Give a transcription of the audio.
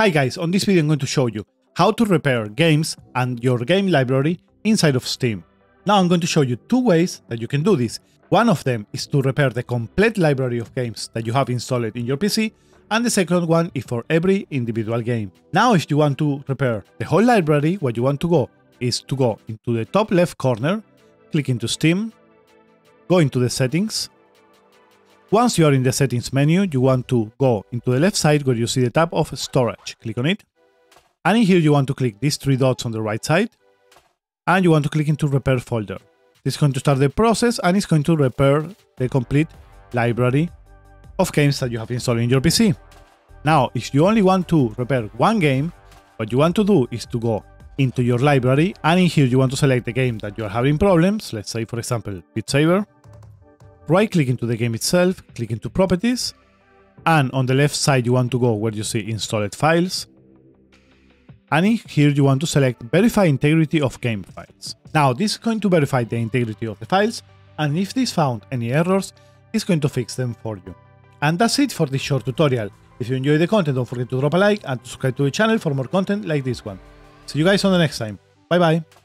Hi guys, on this video I'm going to show you how to repair games and your game library inside of Steam. Now I'm going to show you two ways that you can do this. One of them is to repair the complete library of games that you have installed in your PC, and the second one is for every individual game. Now if you want to repair the whole library, what you want to go is to go into the top left corner, click into Steam, go into the settings. Once you are in the settings menu, you want to go into the left side where you see the tab of storage. Click on it. And in here you want to click these three dots on the right side. And you want to click into repair folder. This is going to start the process and it's going to repair the complete library of games that you have installed in your PC. Now, if you only want to repair one game, what you want to do is to go into your library. And in here you want to select the game that you are having problems. Let's say, for example, Beat Saber. Right click into the game itself, click into properties, and on the left side you want to go where you see installed files, and in here you want to select verify integrity of game files. Now this is going to verify the integrity of the files, and if this found any errors, it's going to fix them for you. And that's it for this short tutorial. If you enjoyed the content, don't forget to drop a like and subscribe to the channel for more content like this one. See you guys on the next time. Bye bye.